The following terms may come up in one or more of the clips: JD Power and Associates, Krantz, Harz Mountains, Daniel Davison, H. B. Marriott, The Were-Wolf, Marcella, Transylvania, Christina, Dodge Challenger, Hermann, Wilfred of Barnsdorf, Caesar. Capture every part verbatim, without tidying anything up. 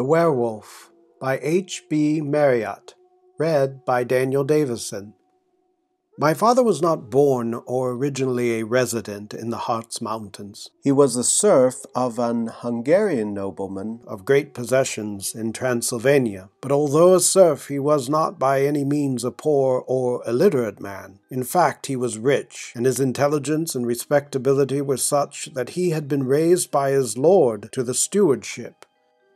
The Werewolf by H. B. Marriott, read by Daniel Davison. My father was not born or originally a resident in the Harz Mountains. He was the serf of an Hungarian nobleman of great possessions in Transylvania, but although a serf, he was not by any means a poor or illiterate man. In fact, he was rich, and his intelligence and respectability were such that he had been raised by his lord to the stewardship.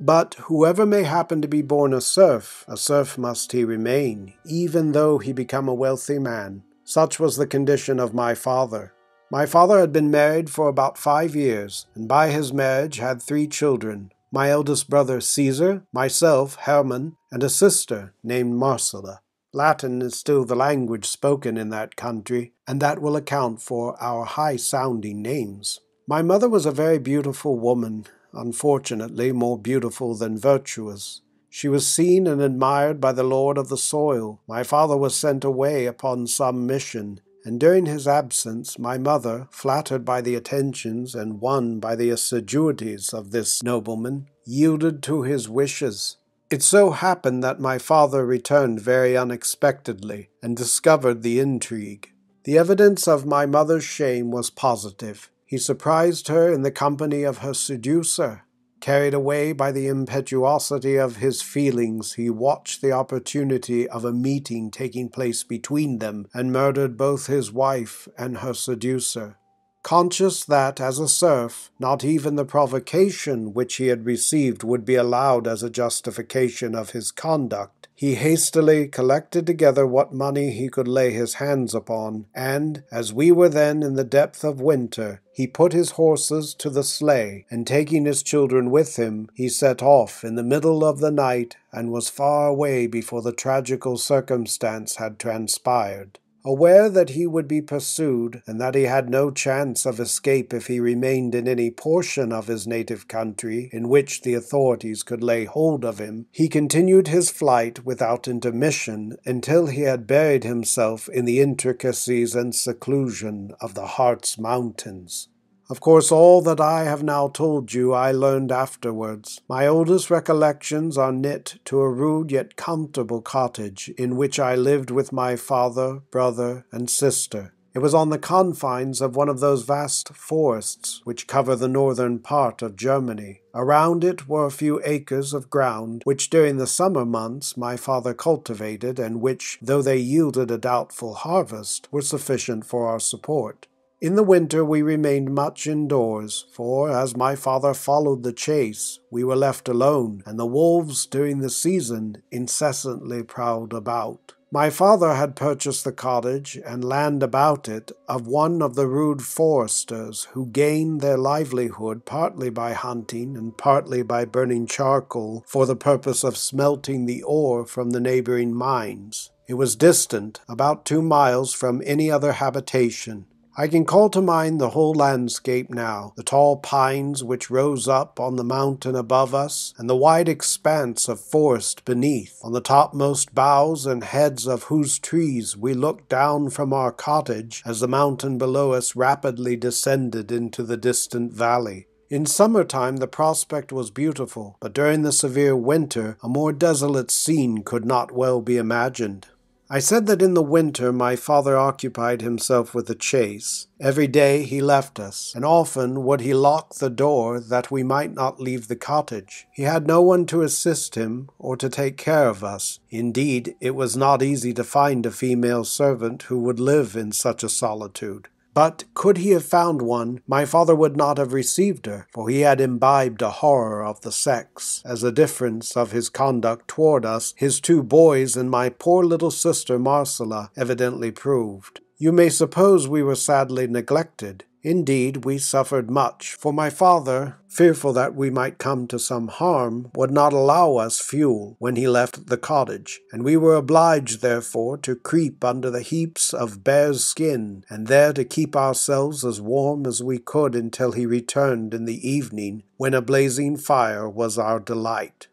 But whoever may happen to be born a serf, a serf must he remain, even though he become a wealthy man. Such was the condition of my father. My father had been married for about five years, and by his marriage had three children, my eldest brother Caesar, myself Hermann, and a sister named Marcella. Latin is still the language spoken in that country, and that will account for our high-sounding names. My mother was a very beautiful woman, unfortunately more beautiful than virtuous. She was seen and admired by the lord of the soil. My father was sent away upon some mission, and during his absence my mother, flattered by the attentions and won by the assiduities of this nobleman, yielded to his wishes. It so happened that my father returned very unexpectedly, and discovered the intrigue. The evidence of my mother's shame was positive. He surprised her in the company of her seducer. Carried away by the impetuosity of his feelings, he watched the opportunity of a meeting taking place between them, and murdered both his wife and her seducer. Conscious that, as a serf, not even the provocation which he had received would be allowed as a justification of his conduct, he hastily collected together what money he could lay his hands upon, and, as we were then in the depth of winter, he put his horses to the sleigh, and taking his children with him, he set off in the middle of the night, and was far away before the tragical circumstance had transpired. Aware that he would be pursued, and that he had no chance of escape if he remained in any portion of his native country in which the authorities could lay hold of him, he continued his flight without intermission until he had buried himself in the intricacies and seclusion of the Harz Mountains. Of course, all that I have now told you I learned afterwards. My oldest recollections are knit to a rude yet comfortable cottage in which I lived with my father, brother, and sister. It was on the confines of one of those vast forests which cover the northern part of Germany. Around it were a few acres of ground, which during the summer months my father cultivated, and which, though they yielded a doubtful harvest, were sufficient for our support. In the winter we remained much indoors, for, as my father followed the chase, we were left alone, and the wolves during the season incessantly prowled about. My father had purchased the cottage and land about it of one of the rude foresters who gained their livelihood partly by hunting and partly by burning charcoal for the purpose of smelting the ore from the neighboring mines. It was distant, about two miles from any other habitation. I can call to mind the whole landscape now, the tall pines which rose up on the mountain above us, and the wide expanse of forest beneath, on the topmost boughs and heads of whose trees we looked down from our cottage as the mountain below us rapidly descended into the distant valley. In summertime the prospect was beautiful, but during the severe winter a more desolate scene could not well be imagined. I said that in the winter my father occupied himself with the chase. Every day he left us, and often would he lock the door that we might not leave the cottage. He had no one to assist him or to take care of us. Indeed, it was not easy to find a female servant who would live in such a solitude. But could he have found one, my father would not have received her, for he had imbibed a horror of the sex, as a difference of his conduct toward us, his two boys, and my poor little sister Marcella evidently proved. You may suppose we were sadly neglected. Indeed, we suffered much, for my father, fearful that we might come to some harm, would not allow us fuel when he left the cottage, and we were obliged, therefore, to creep under the heaps of bear's skin, and there to keep ourselves as warm as we could until he returned in the evening, when a blazing fire was our delight.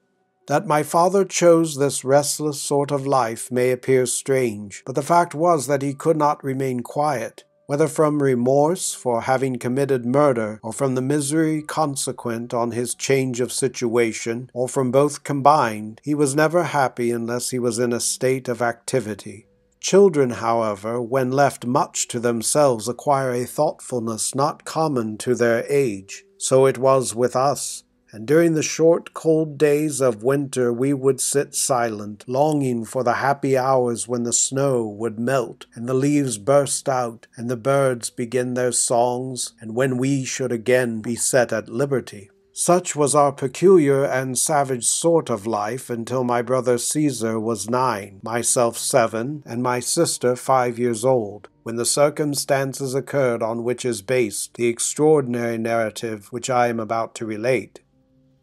That my father chose this restless sort of life may appear strange, but the fact was that he could not remain quiet. whether from remorse for having committed murder, or from the misery consequent on his change of situation, or from both combined, he was never happy unless he was in a state of activity. Children, however, when left much to themselves, acquire a thoughtfulness not common to their age. So it was with us, and during the short, cold days of winter we would sit silent, longing for the happy hours when the snow would melt, and the leaves burst out, and the birds begin their songs, and when we should again be set at liberty. Such was our peculiar and savage sort of life until my brother Caesar was nine, myself seven, and my sister five years old, when the circumstances occurred on which is based the extraordinary narrative which I am about to relate.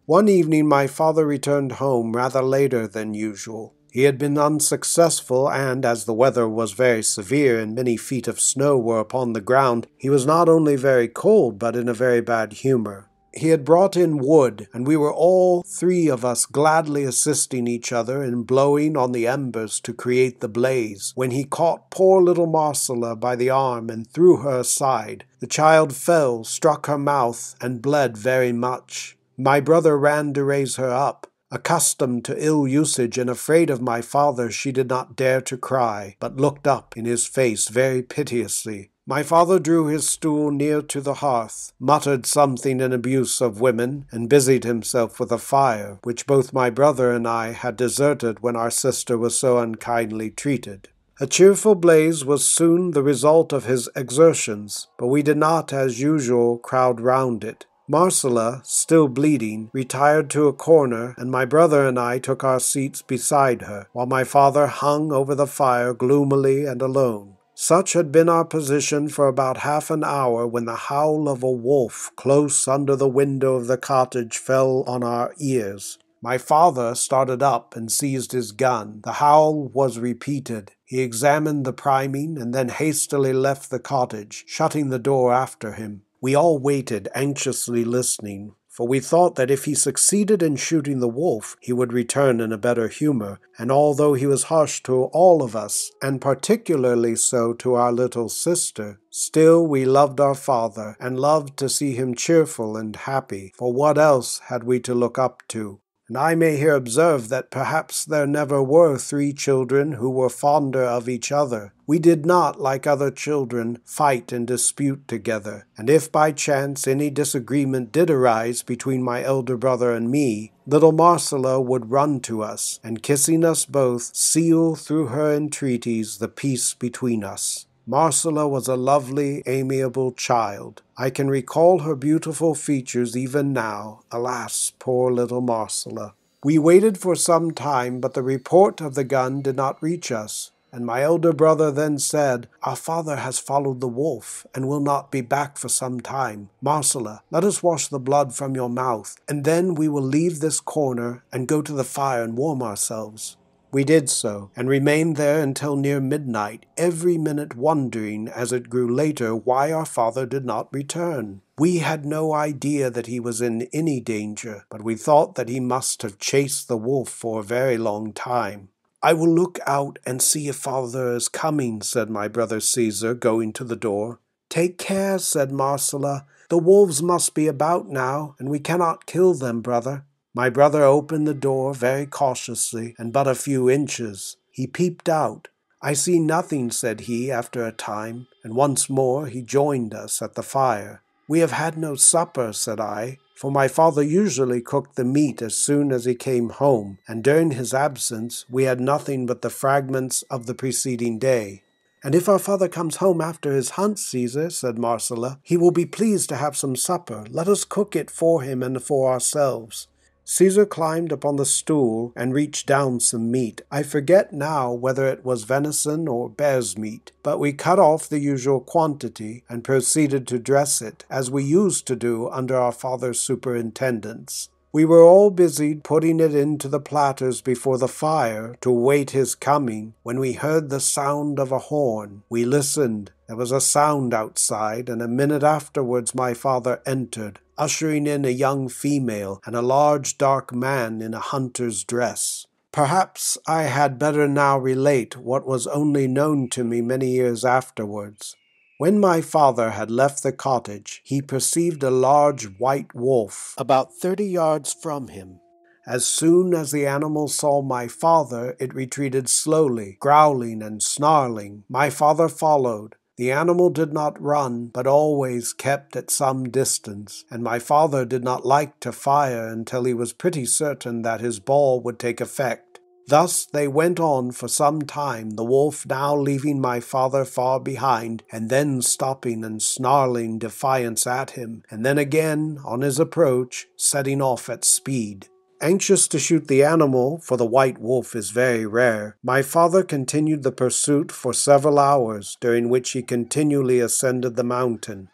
One evening my father returned home rather later than usual. He had been unsuccessful, and, as the weather was very severe and many feet of snow were upon the ground, he was not only very cold, but in a very bad humor. He had brought in wood, and we were all three of us gladly assisting each other in blowing on the embers to create the blaze, when he caught poor little Marcella by the arm and threw her aside. The child fell, struck her mouth, and bled very much. My brother ran to raise her up. Accustomed to ill usage and afraid of my father, she did not dare to cry, but looked up in his face very piteously. My father drew his stool near to the hearth, muttered something in abuse of women, and busied himself with a fire, which both my brother and I had deserted when our sister was so unkindly treated. A cheerful blaze was soon the result of his exertions, but we did not, as usual, crowd round it. Marcella, still bleeding, retired to a corner, and my brother and I took our seats beside her, while my father hung over the fire gloomily and alone. Such had been our position for about half an hour when the howl of a wolf close under the window of the cottage fell on our ears. My father started up and seized his gun. The howl was repeated. He examined the priming, and then hastily left the cottage, shutting the door after him. We all waited, anxiously listening, for we thought that if he succeeded in shooting the wolf, he would return in a better humor, and although he was harsh to all of us, and particularly so to our little sister, still we loved our father, and loved to see him cheerful and happy, for what else had we to look up to? And I may here observe that perhaps there never were three children who were fonder of each other. We did not, like other children, fight and dispute together, and if by chance any disagreement did arise between my elder brother and me, little Marcella would run to us, and kissing us both, seal through her entreaties the peace between us. Marcella was a lovely, amiable child. I can recall her beautiful features even now. Alas, poor little Marcella. We waited for some time, but the report of the gun did not reach us, and my elder brother then said, "Our father has followed the wolf, and will not be back for some time. Marcella, let us wash the blood from your mouth, and then we will leave this corner and go to the fire and warm ourselves." We did so, and remained there until near midnight, every minute wondering, as it grew later, why our father did not return. We had no idea that he was in any danger, but we thought that he must have chased the wolf for a very long time. "I will look out and see if father is coming," said my brother Caesar, going to the door. "Take care," said Marcella. "The wolves must be about now, and we cannot kill them, brother." My brother opened the door very cautiously, and but a few inches. He peeped out. "I see nothing," said he after a time, and once more he joined us at the fire. "We have had no supper," said I, for my father usually cooked the meat as soon as he came home, and during his absence we had nothing but the fragments of the preceding day. "And if our father comes home after his hunt, Caesar," said Marcella, "he will be pleased to have some supper. Let us cook it for him and for ourselves." Caesar climbed upon the stool and reached down some meat. I forget now whether it was venison or bear's meat, but we cut off the usual quantity and proceeded to dress it, as we used to do under our father's superintendence. We were all busied putting it into the platters before the fire to wait his coming, when we heard the sound of a horn. We listened. There was a sound outside, and a minute afterwards my father entered, ushering in a young female and a large dark man in a hunter's dress. Perhaps I had better now relate what was only known to me many years afterwards. When my father had left the cottage, he perceived a large white wolf about thirty yards from him. As soon as the animal saw my father, it retreated slowly, growling and snarling. My father followed. The animal did not run, but always kept at some distance, and my father did not like to fire until he was pretty certain that his ball would take effect. Thus they went on for some time, the wolf now leaving my father far behind, and then stopping and snarling defiance at him, and then again, on his approach, setting off at speed. Anxious to shoot the animal, for the white wolf is very rare, my father continued the pursuit for several hours, during which he continually ascended the mountain.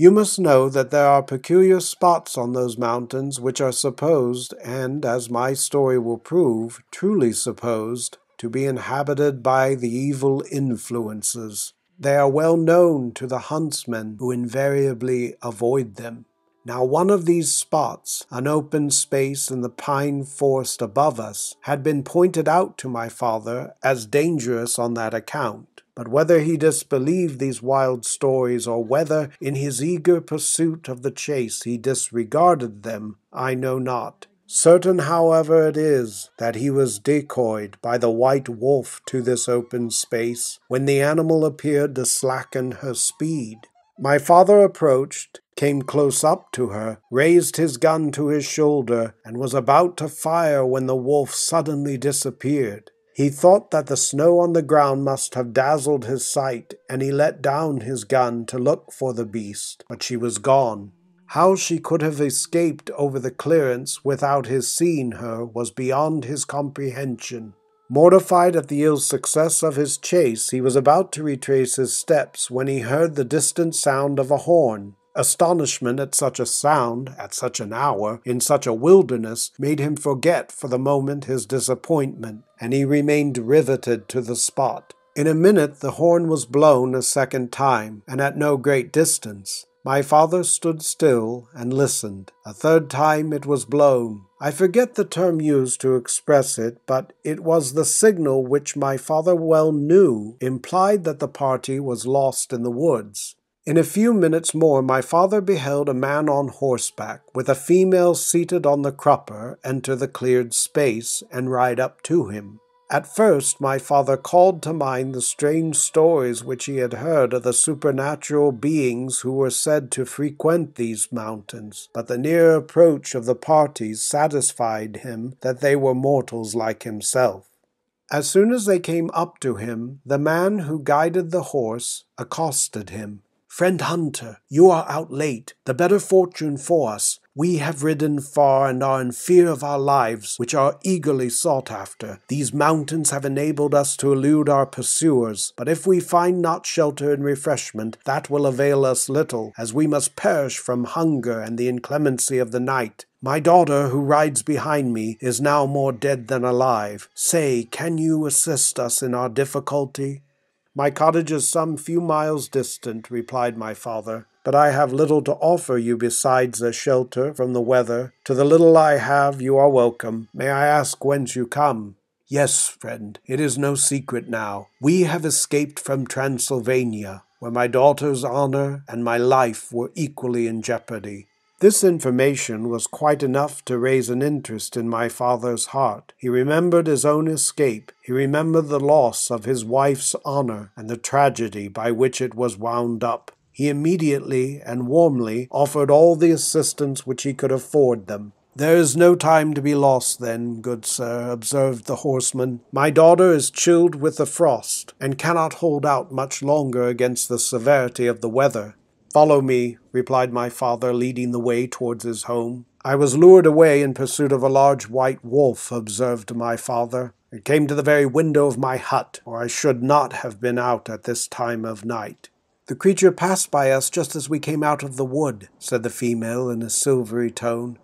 You must know that there are peculiar spots on those mountains which are supposed, and as my story will prove, truly supposed, to be inhabited by the evil influences. They are well known to the huntsmen, who invariably avoid them. Now one of these spots, an open space in the pine forest above us, had been pointed out to my father as dangerous on that account. But whether he disbelieved these wild stories, or whether, in his eager pursuit of the chase, he disregarded them, I know not. Certain, however, it is that he was decoyed by the white wolf to this open space, when the animal appeared to slacken her speed. My father approached, came close up to her, raised his gun to his shoulder, and was about to fire when the wolf suddenly disappeared. He thought that the snow on the ground must have dazzled his sight, and he let down his gun to look for the beast, but she was gone. How she could have escaped over the clearance without his seeing her was beyond his comprehension. Mortified at the ill success of his chase, he was about to retrace his steps when he heard the distant sound of a horn. Astonishment at such a sound, at such an hour, in such a wilderness, made him forget for the moment his disappointment, and he remained riveted to the spot. In a minute the horn was blown a second time, and at no great distance. My father stood still and listened. A third time it was blown. I forget the term used to express it, but it was the signal which my father well knew implied that the party was lost in the woods. In a few minutes more my father beheld a man on horseback, with a female seated on the crupper, enter the cleared space, and ride up to him. At first my father called to mind the strange stories which he had heard of the supernatural beings who were said to frequent these mountains, but the near approach of the parties satisfied him that they were mortals like himself. As soon as they came up to him, the man who guided the horse accosted him. "Friend Hunter, you are out late. The better fortune for us. We have ridden far and are in fear of our lives, which are eagerly sought after. These mountains have enabled us to elude our pursuers, but if we find not shelter and refreshment, that will avail us little, as we must perish from hunger and the inclemency of the night. My daughter, who rides behind me, is now more dead than alive. Say, can you assist us in our difficulty?" "My cottage is some few miles distant," replied my father, "but I have little to offer you besides a shelter from the weather. To the little I have you are welcome. May I ask whence you come?" "Yes, friend, it is no secret now. We have escaped from Transylvania, where my daughter's honor and my life were equally in jeopardy." This information was quite enough to raise an interest in my father's heart. He remembered his own escape, he remembered the loss of his wife's honor, and the tragedy by which it was wound up. He immediately and warmly offered all the assistance which he could afford them. "There is no time to be lost then, good sir," observed the horseman. "My daughter is chilled with the frost, and cannot hold out much longer against the severity of the weather." "Follow me," replied my father, leading the way towards his home. "I was lured away in pursuit of a large white wolf," observed my father. "It came to the very window of my hut, or I should not have been out at this time of night." "The creature passed by us just as we came out of the wood," said the female in a silvery tone.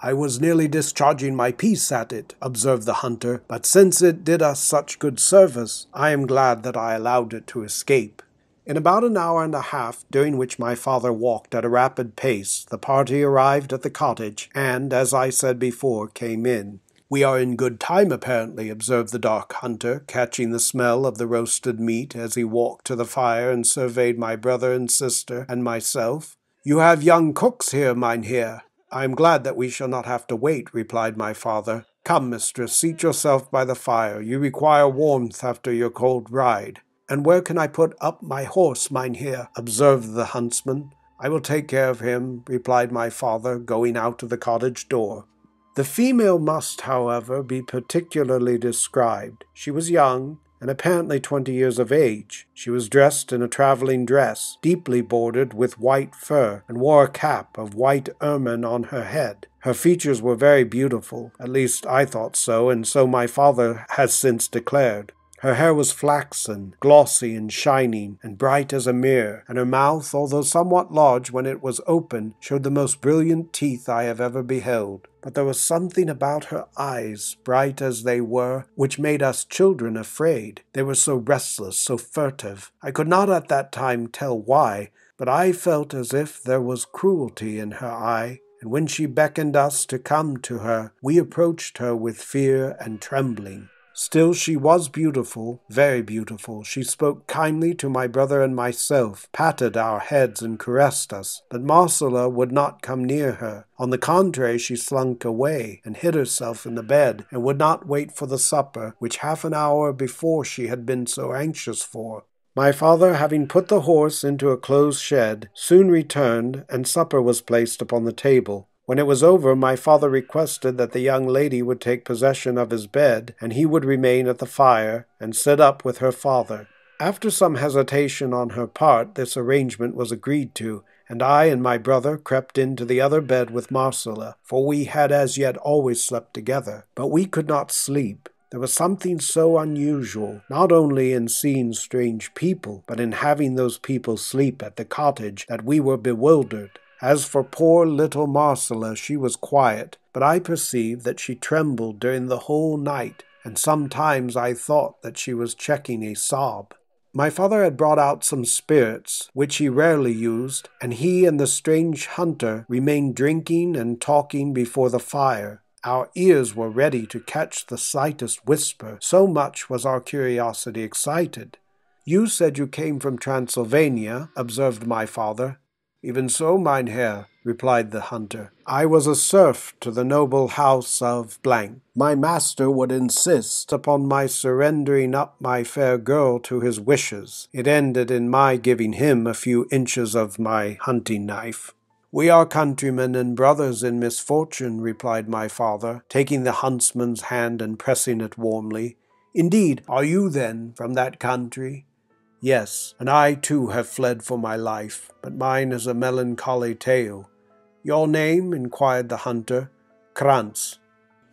"I was nearly discharging my piece at it," observed the hunter, "but since it did us such good service, I am glad that I allowed it to escape." In about an hour and a half, during which my father walked at a rapid pace, the party arrived at the cottage, and, as I said before, came in. "We are in good time, apparently," observed the dark hunter, catching the smell of the roasted meat as he walked to the fire and surveyed my brother and sister and myself. "You have young cooks here, Mynheer." "I am glad that we shall not have to wait," replied my father. "Come, mistress, seat yourself by the fire. You require warmth after your cold ride." "And where can I put up my horse, Mynheer?" observed the huntsman. "I will take care of him," replied my father, going out of the cottage door. The female must, however, be particularly described. She was young, and apparently twenty years of age. She was dressed in a travelling dress, deeply bordered with white fur, and wore a cap of white ermine on her head. Her features were very beautiful, at least I thought so, and so my father has since declared. Her hair was flaxen, glossy and shining, and bright as a mirror, and her mouth, although somewhat large when it was open, showed the most brilliant teeth I have ever beheld. But there was something about her eyes, bright as they were, which made us children afraid. They were so restless, so furtive. I could not at that time tell why, but I felt as if there was cruelty in her eye, and when she beckoned us to come to her, we approached her with fear and trembling. Still, she was beautiful, very beautiful. She spoke kindly to my brother and myself, patted our heads and caressed us, but Marcella would not come near her. On the contrary, she slunk away and hid herself in the bed, and would not wait for the supper, which half an hour before she had been so anxious for. My father, having put the horse into a closed shed, soon returned, and supper was placed upon the table. When it was over, my father requested that the young lady would take possession of his bed, and he would remain at the fire and sit up with her father. After some hesitation on her part, this arrangement was agreed to, and I and my brother crept into the other bed with Marcella, for we had as yet always slept together. But we could not sleep. There was something so unusual, not only in seeing strange people, but in having those people sleep at the cottage, that we were bewildered. As for poor little Marcella, she was quiet, but I perceived that she trembled during the whole night, and sometimes I thought that she was checking a sob. My father had brought out some spirits, which he rarely used, and he and the strange hunter remained drinking and talking before the fire. Our ears were ready to catch the slightest whisper, so much was our curiosity excited. "You said you came from Transylvania," observed my father. "Even so, Mynheer," replied the hunter. "I was a serf to the noble house of blank. My master would insist upon my surrendering up my fair girl to his wishes. It ended in my giving him a few inches of my hunting knife." "We are countrymen and brothers in misfortune," replied my father, taking the huntsman's hand and pressing it warmly. "Indeed, are you, then, from that country?" "Yes, and I too have fled for my life, but mine is a melancholy tale." "Your name?" inquired the hunter. "Krantz."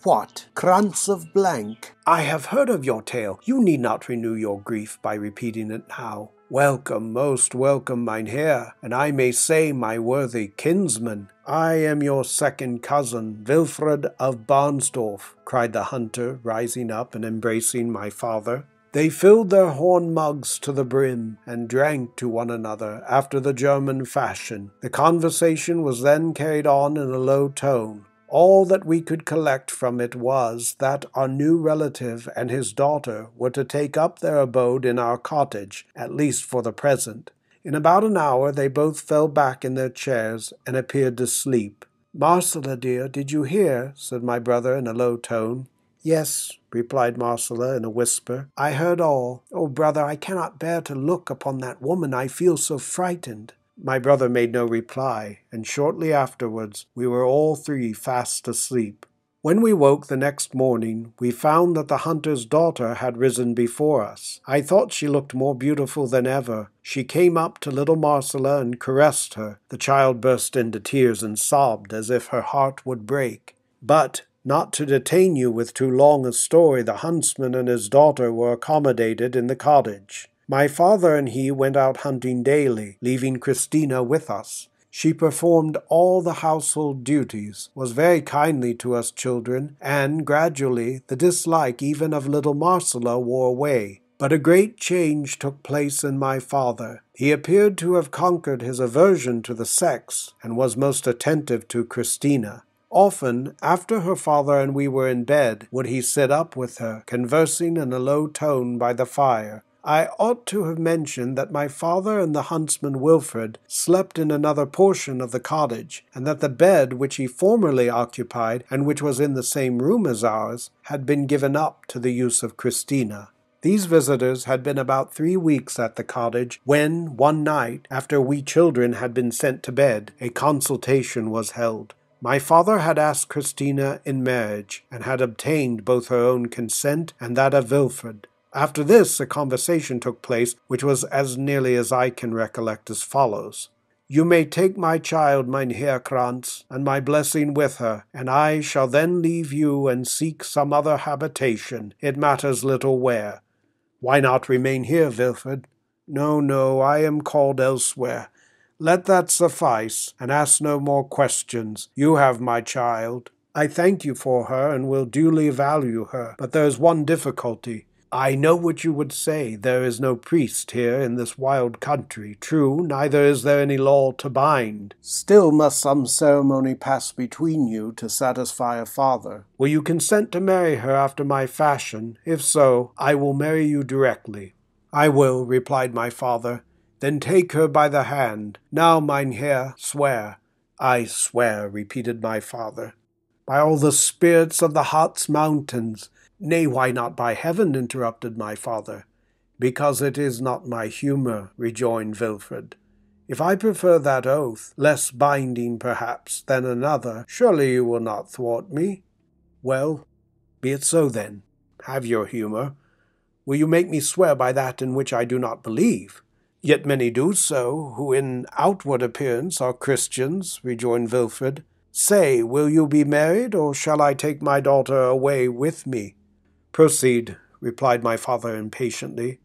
"What? Krantz of blank? I have heard of your tale. You need not renew your grief by repeating it now. Welcome, most welcome, Mynheer, and I may say my worthy kinsman. I am your second cousin, Wilfred of Barnsdorf," cried the hunter, rising up and embracing my father. They filled their horn mugs to the brim and drank to one another after the German fashion. The conversation was then carried on in a low tone. All that we could collect from it was that our new relative and his daughter were to take up their abode in our cottage, at least for the present. In about an hour they both fell back in their chairs and appeared to sleep. "Marcella, dear, did you hear?" said my brother in a low tone. "Yes," replied Marcella in a whisper. "I heard all. Oh, brother, I cannot bear to look upon that woman. I feel so frightened." My brother made no reply, and shortly afterwards we were all three fast asleep. When we woke the next morning, we found that the hunter's daughter had risen before us. I thought she looked more beautiful than ever. She came up to little Marcella and caressed her. The child burst into tears and sobbed as if her heart would break. But not to detain you with too long a story, the huntsman and his daughter were accommodated in the cottage. My father and he went out hunting daily, leaving Christina with us. She performed all the household duties, was very kindly to us children, and, gradually, the dislike even of little Marcella wore away. But a great change took place in my father. He appeared to have conquered his aversion to the sex, and was most attentive to Christina. Often, after her father and we were in bed, would he sit up with her, conversing in a low tone by the fire. I ought to have mentioned that my father and the huntsman Wilfred slept in another portion of the cottage, and that the bed which he formerly occupied, and which was in the same room as ours, had been given up to the use of Christina. These visitors had been about three weeks at the cottage when, one night, after we children had been sent to bed, a consultation was held. My father had asked Christina in marriage, and had obtained both her own consent and that of Wilfred. After this, a conversation took place, which was as nearly as I can recollect as follows. You may take my child, Mynheer Krantz, and my blessing with her, and I shall then leave you and seek some other habitation, it matters little where. Why not remain here, Wilfred? No, no, I am called elsewhere. Let that suffice, and ask no more questions. You have my child. I thank you for her, and will duly value her, but there is one difficulty. I know what you would say, there is no priest here in this wild country, true, neither is there any law to bind. Still must some ceremony pass between you to satisfy a father. Will you consent to marry her after my fashion? If so, I will marry you directly. I will, replied my father. Then take her by the hand. Now, Mynheer, swear. I swear, repeated my father. By all the spirits of the Harz Mountains. Nay, why not by heaven, interrupted my father. Because it is not my humour, rejoined Wilfred. If I prefer that oath, less binding perhaps than another, surely you will not thwart me. Well, be it so then. Have your humour. Will you make me swear by that in which I do not believe? Yet many do so, who in outward appearance are Christians, rejoined Wilfred. Say, will you be married, or shall I take my daughter away with me? Proceed, replied my father impatiently.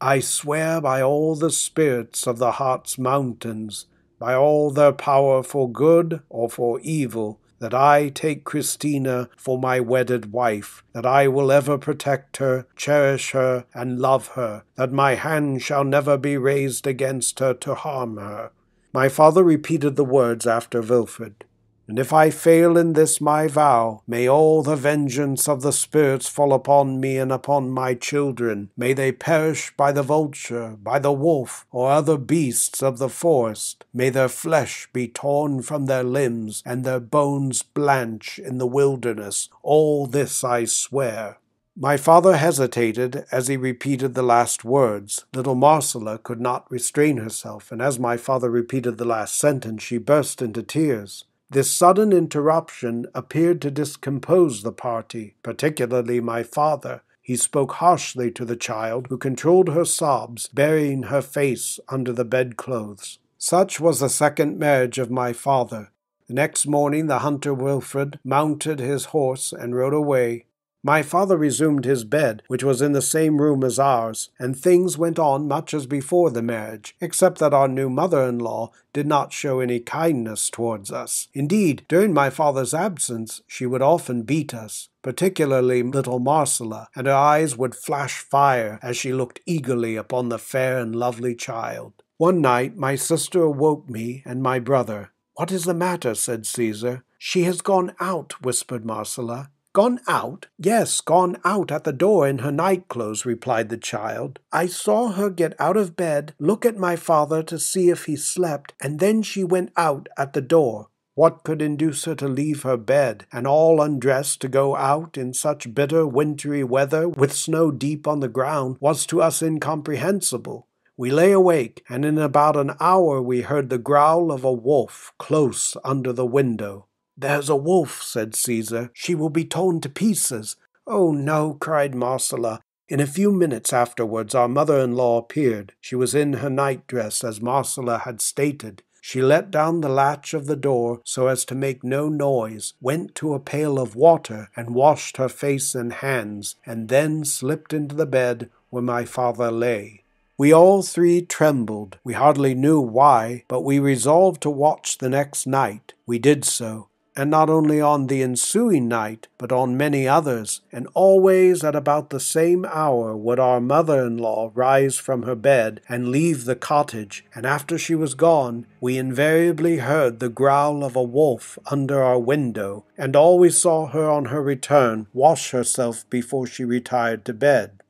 I swear by all the spirits of the Harz Mountains, by all their power for good or for evil, that I take Christina for my wedded wife, that I will ever protect her, cherish her, and love her, that my hand shall never be raised against her to harm her. My father repeated the words after Wilfred. And if I fail in this my vow, may all the vengeance of the spirits fall upon me and upon my children. May they perish by the vulture, by the wolf, or other beasts of the forest. May their flesh be torn from their limbs, and their bones blanch in the wilderness. All this I swear. My father hesitated as he repeated the last words. Little Marcella could not restrain herself, and as my father repeated the last sentence, she burst into tears. This sudden interruption appeared to discompose the party, particularly my father. He spoke harshly to the child, who controlled her sobs, burying her face under the bedclothes. Such was the second marriage of my father. The next morning the hunter Wilfred mounted his horse and rode away. My father resumed his bed, which was in the same room as ours, and things went on much as before the marriage, except that our new mother-in-law did not show any kindness towards us. Indeed, during my father's absence, she would often beat us, particularly little Marcella, and her eyes would flash fire as she looked eagerly upon the fair and lovely child. One night my sister awoke me and my brother. "What is the matter?" said Caesar. "She has gone out," whispered Marcella. Gone out? Yes, gone out at the door in her night clothes, replied the child. I saw her get out of bed, look at my father to see if he slept, and then she went out at the door. What could induce her to leave her bed, and all undressed to go out in such bitter wintry weather, with snow deep on the ground, was to us incomprehensible. We lay awake, and in about an hour we heard the growl of a wolf close under the window. There's a wolf, said Caesar. She will be torn to pieces. Oh, no, cried Marcella. In a few minutes afterwards our mother-in-law appeared. She was in her night-dress, as Marcella had stated. She let down the latch of the door so as to make no noise, went to a pail of water, and washed her face and hands, and then slipped into the bed where my father lay. We all three trembled. We hardly knew why, but we resolved to watch the next night. We did so. and not only on the ensuing night, but on many others, and always at about the same hour would our mother-in-law rise from her bed and leave the cottage, and after she was gone, we invariably heard the growl of a wolf under our window, and always saw her on her return wash herself before she retired to bed.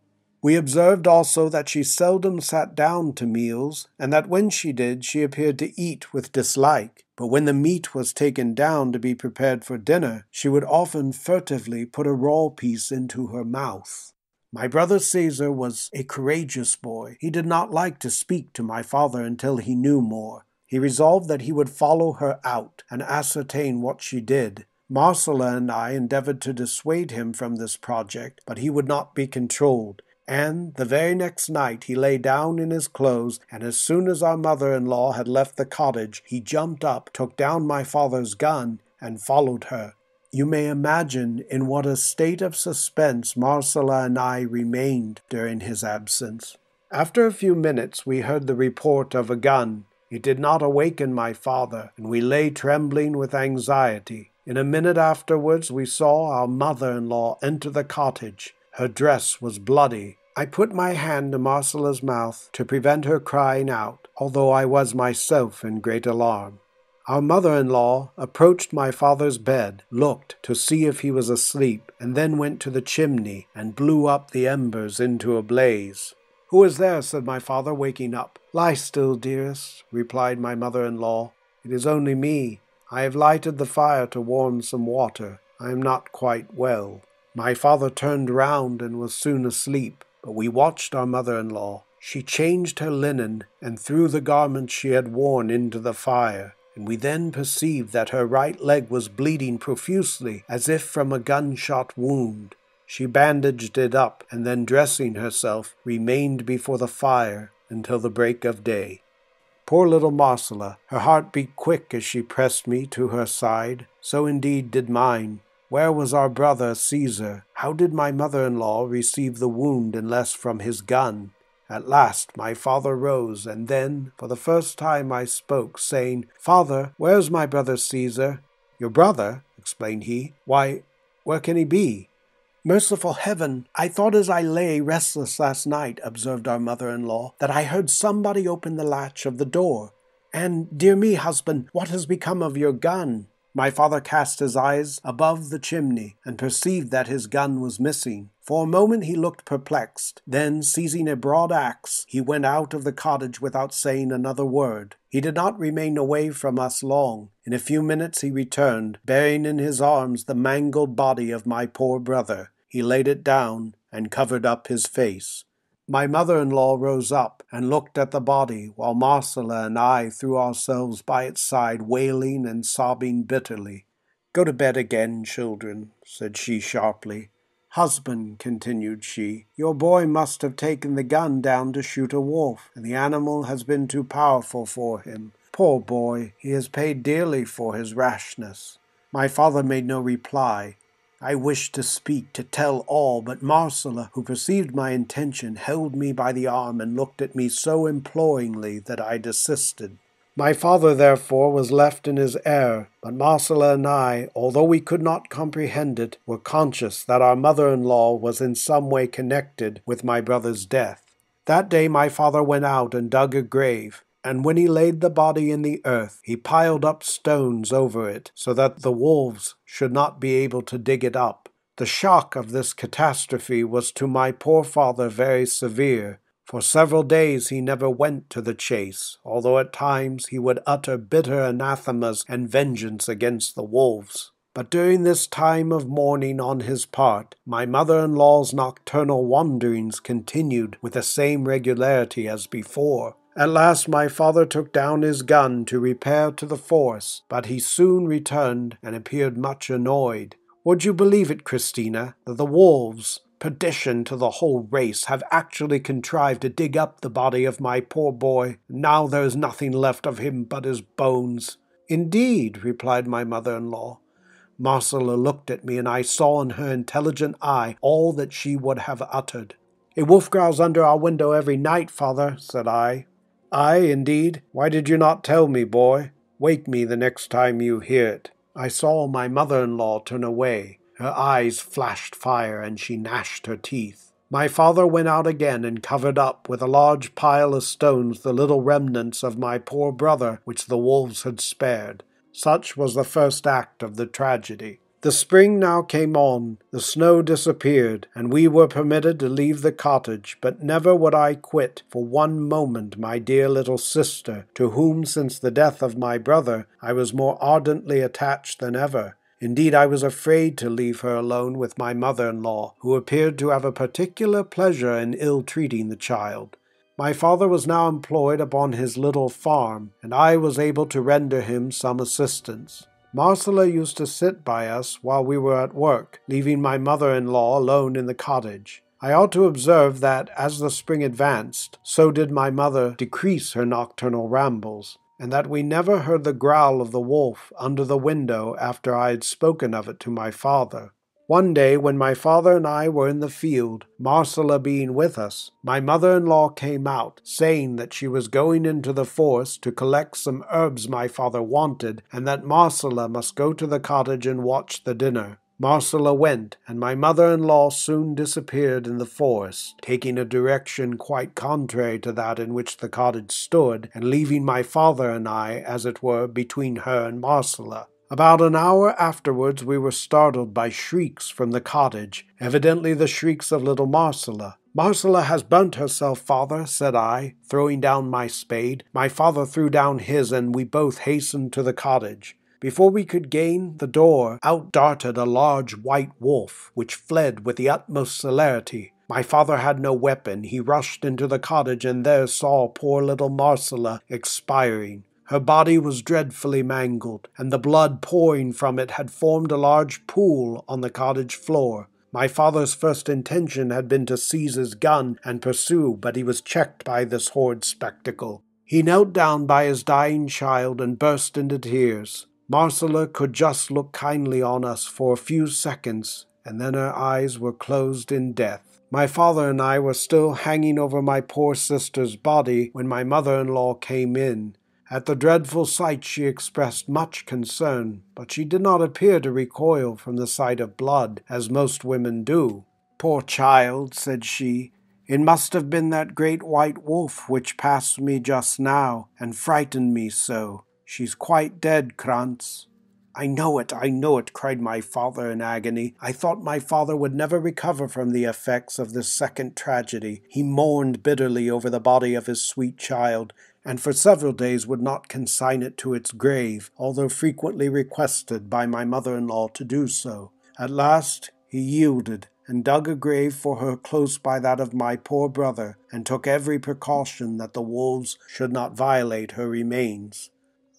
We observed also that she seldom sat down to meals, and that when she did, she appeared to eat with dislike. But when the meat was taken down to be prepared for dinner, she would often furtively put a raw piece into her mouth. My brother Caesar was a courageous boy. He did not like to speak to my father until he knew more. He resolved that he would follow her out and ascertain what she did. Marcella and I endeavored to dissuade him from this project, but he would not be controlled. And the very next night he lay down in his clothes, and as soon as our mother-in-law had left the cottage, he jumped up, took down my father's gun, and followed her. You may imagine in what a state of suspense Marcella and I remained during his absence. After a few minutes we heard the report of a gun. It did not awaken my father, and we lay trembling with anxiety. In a minute afterwards we saw our mother-in-law enter the cottage. Her dress was bloody. I put my hand to Marcella's mouth to prevent her crying out, although I was myself in great alarm. Our mother-in-law approached my father's bed, looked to see if he was asleep, and then went to the chimney and blew up the embers into a blaze. "Who is there?" said my father, waking up. "Lie still, dearest," replied my mother-in-law. "It is only me. I have lighted the fire to warm some water. I am not quite well." My father turned round and was soon asleep, but we watched our mother-in-law. She changed her linen and threw the garments she had worn into the fire, and we then perceived that her right leg was bleeding profusely, as if from a gunshot wound. She bandaged it up, and then dressing herself, remained before the fire until the break of day. Poor little Marcella, her heart beat quick as she pressed me to her side, so indeed did mine. Where was our brother Caesar? How did my mother-in-law receive the wound unless from his gun? At last my father rose, and then, for the first time I spoke, saying, "Father, where's my brother Caesar?" "Your brother?" explained he. "Why, where can he be?" "Merciful heaven! I thought as I lay restless last night," observed our mother-in-law, "that I heard somebody open the latch of the door. And, dear me, husband, what has become of your gun?" My father cast his eyes above the chimney and perceived that his gun was missing. For a moment he looked perplexed. Then, seizing a broad axe, he went out of the cottage without saying another word. He did not remain away from us long. In a few minutes he returned, bearing in his arms the mangled body of my poor brother. He laid it down and covered up his face. My mother-in-law rose up and looked at the body, while Marcella and I threw ourselves by its side, wailing and sobbing bitterly. "Go to bed again, children," said she sharply. "Husband," continued she, "your boy must have taken the gun down to shoot a wolf, and the animal has been too powerful for him. Poor boy, he has paid dearly for his rashness." My father made no reply. I wished to speak, to tell all, but Marcella, who perceived my intention, held me by the arm and looked at me so imploringly that I desisted. My father, therefore, was left in his error, but Marcella and I, although we could not comprehend it, were conscious that our mother-in-law was in some way connected with my brother's death. That day my father went out and dug a grave, and when he laid the body in the earth, he piled up stones over it, so that the wolves should not be able to dig it up. The shock of this catastrophe was to my poor father very severe. For several days he never went to the chase, although at times he would utter bitter anathemas and vengeance against the wolves. But during this time of mourning on his part, my mother-in-law's nocturnal wanderings continued with the same regularity as before. At last my father took down his gun to repair to the forest, but he soon returned and appeared much annoyed. "Would you believe it, Christina, that the wolves, perdition to the whole race, have actually contrived to dig up the body of my poor boy? Now there is nothing left of him but his bones." "Indeed," replied my mother-in-law. Marcella looked at me, and I saw in her intelligent eye all that she would have uttered. "A wolf growls under our window every night, father," said I. "Aye, indeed. Why did you not tell me, boy? Wake me the next time you hear it." I saw my mother-in-law turn away. Her eyes flashed fire, and she gnashed her teeth. My father went out again and covered up with a large pile of stones the little remnants of my poor brother which the wolves had spared. Such was the first act of the tragedy. The spring now came on, the snow disappeared, and we were permitted to leave the cottage, but never would I quit for one moment my dear little sister, to whom since the death of my brother I was more ardently attached than ever. Indeed, I was afraid to leave her alone with my mother-in-law, who appeared to have a particular pleasure in ill-treating the child. My father was now employed upon his little farm, and I was able to render him some assistance. Marcella used to sit by us while we were at work, leaving my mother-in-law alone in the cottage. I ought to observe that, as the spring advanced, so did my mother decrease her nocturnal rambles, and that we never heard the growl of the wolf under the window after I had spoken of it to my father. One day, when my father and I were in the field, Marcella being with us, my mother-in-law came out, saying that she was going into the forest to collect some herbs my father wanted, and that Marcella must go to the cottage and watch the dinner. Marcella went, and my mother-in-law soon disappeared in the forest, taking a direction quite contrary to that in which the cottage stood, and leaving my father and I, as it were, between her and Marcella. About an hour afterwards we were startled by shrieks from the cottage, evidently the shrieks of little Marcella. "Marcella has burnt herself, father," said I, throwing down my spade. My father threw down his, and we both hastened to the cottage. Before we could gain the door, out darted a large white wolf, which fled with the utmost celerity. My father had no weapon. He rushed into the cottage, and there saw poor little Marcella expiring. Her body was dreadfully mangled, and the blood pouring from it had formed a large pool on the cottage floor. My father's first intention had been to seize his gun and pursue, but he was checked by this horrid spectacle. He knelt down by his dying child and burst into tears. Marcella could just look kindly on us for a few seconds, and then her eyes were closed in death. My father and I were still hanging over my poor sister's body when my mother-in-law came in. At the dreadful sight she expressed much concern, but she did not appear to recoil from the sight of blood, as most women do. "Poor child," said she, "it must have been that great white wolf which passed me just now, and frightened me so. She's quite dead, Krantz." "I know it, I know it," cried my father in agony. "I thought my father would never recover from the effects of this second tragedy. He mourned bitterly over the body of his sweet child, and for several days would not consign it to its grave, although frequently requested by my mother-in-law to do so. At last he yielded, and dug a grave for her close by that of my poor brother, and took every precaution that the wolves should not violate her remains."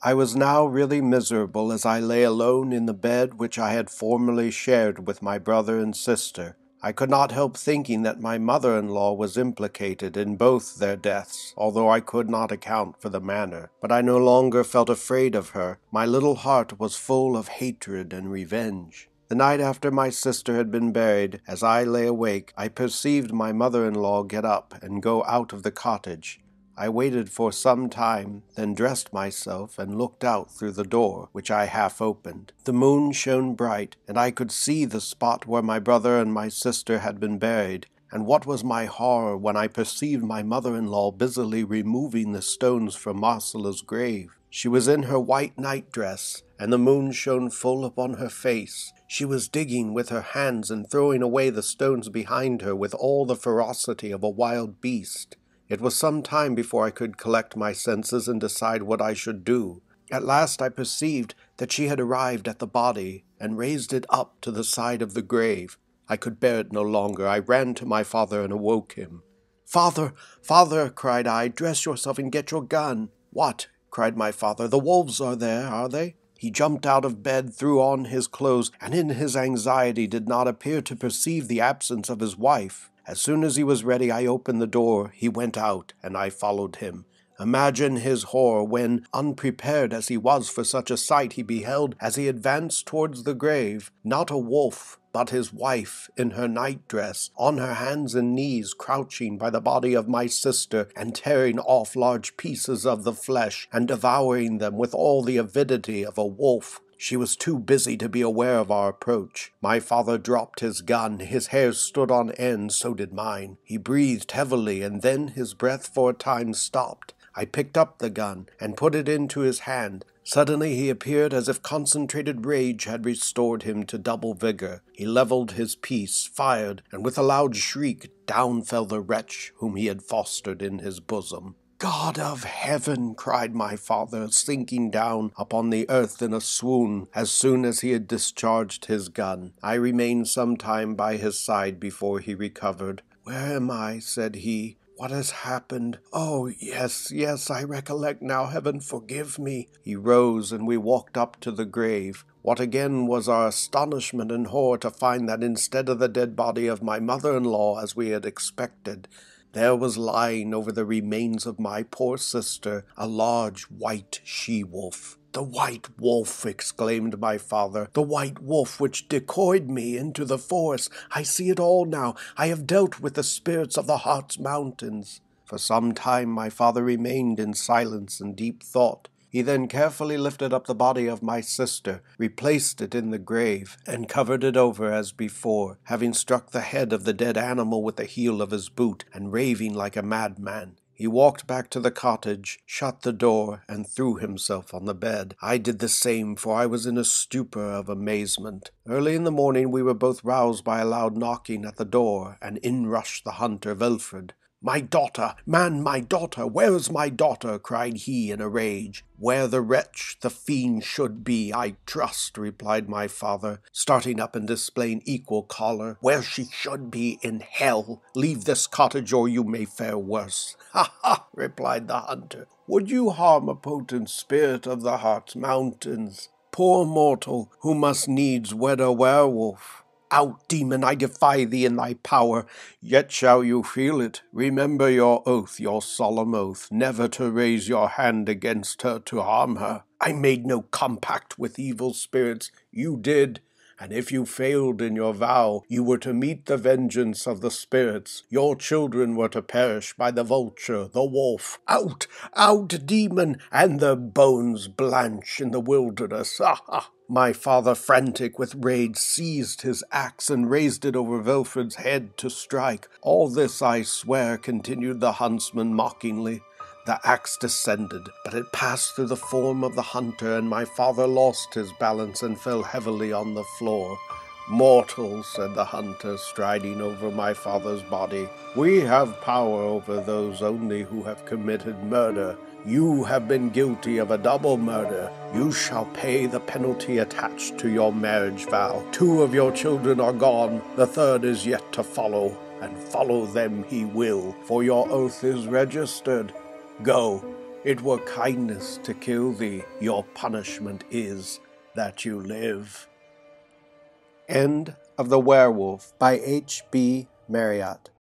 I was now really miserable as I lay alone in the bed which I had formerly shared with my brother and sister. I could not help thinking that my mother-in-law was implicated in both their deaths, although I could not account for the manner. But I no longer felt afraid of her. My little heart was full of hatred and revenge. The night after my sister had been buried, as I lay awake, I perceived my mother-in-law get up and go out of the cottage. I waited for some time, then dressed myself and looked out through the door, which I half opened. The moon shone bright, and I could see the spot where my brother and my sister had been buried, and what was my horror when I perceived my mother-in-law busily removing the stones from Marcella's grave. She was in her white night-dress, and the moon shone full upon her face. She was digging with her hands and throwing away the stones behind her with all the ferocity of a wild beast. It was some time before I could collect my senses and decide what I should do. At last I perceived that she had arrived at the body, and raised it up to the side of the grave. I could bear it no longer. I ran to my father and awoke him. "Father, father," cried I, "dress yourself and get your gun." "What?" cried my father, "the wolves are there, are they?" He jumped out of bed, threw on his clothes, and in his anxiety did not appear to perceive the absence of his wife. As soon as he was ready, I opened the door. He went out, and I followed him. Imagine his horror when, unprepared as he was for such a sight, he beheld, as he advanced towards the grave, not a wolf, but his wife, in her night-dress, on her hands and knees, crouching by the body of my sister, and tearing off large pieces of the flesh, and devouring them with all the avidity of a wolf. She was too busy to be aware of our approach. My father dropped his gun. His hair stood on end, so did mine. He breathed heavily, and then his breath for a time stopped. I picked up the gun and put it into his hand. Suddenly he appeared as if concentrated rage had restored him to double vigor. He leveled his piece, fired, and with a loud shriek, down fell the wretch whom he had fostered in his bosom. "God of heaven!" cried my father, sinking down upon the earth in a swoon as soon as he had discharged his gun. I remained some time by his side before he recovered. "Where am I?" said he. "What has happened? Oh, yes, yes, I recollect now. Heaven forgive me." He rose, and we walked up to the grave. What again was our astonishment and horror to find that instead of the dead body of my mother-in-law, as we had expected, there was lying over the remains of my poor sister a large white she-wolf. "The white wolf!" exclaimed my father. "The white wolf which decoyed me into the forest. I see it all now. I have dealt with the spirits of the Harz Mountains." For some time my father remained in silence and deep thought. He then carefully lifted up the body of my sister, replaced it in the grave, and covered it over as before, having struck the head of the dead animal with the heel of his boot, and raving like a madman. He walked back to the cottage, shut the door, and threw himself on the bed. I did the same, for I was in a stupor of amazement. Early in the morning we were both roused by a loud knocking at the door, and in rushed the hunter Wilfred. "My daughter! Man, my daughter! Where is my daughter?" cried he in a rage. "Where the wretch, the fiend, should be, I trust," replied my father, starting up and displaying equal choler. "Where she should be, in hell! Leave this cottage, or you may fare worse." "Ha ha!" replied the hunter. "Would you harm a potent spirit of the Harz Mountains? Poor mortal, who must needs wed a werewolf. Out, demon, I defy thee in thy power, yet shall you feel it. Remember your oath, your solemn oath, never to raise your hand against her to harm her. I made no compact with evil spirits, you did, and if you failed in your vow, you were to meet the vengeance of the spirits. Your children were to perish by the vulture, the wolf. Out, out, demon, and their bones blanch in the wilderness, ha ha!" My father, frantic with rage, seized his axe and raised it over Wilfred's head to strike. "All this I swear," continued the huntsman mockingly. The axe descended, but it passed through the form of the hunter, and my father lost his balance and fell heavily on the floor. "Mortal," said the hunter, striding over my father's body, "we have power over those only who have committed murder. You have been guilty of a double murder. You shall pay the penalty attached to your marriage vow. Two of your children are gone, the third is yet to follow, and follow them he will, for your oath is registered. Go, it were kindness to kill thee. Your punishment is that you live." End of The Werewolf by H B Marriott.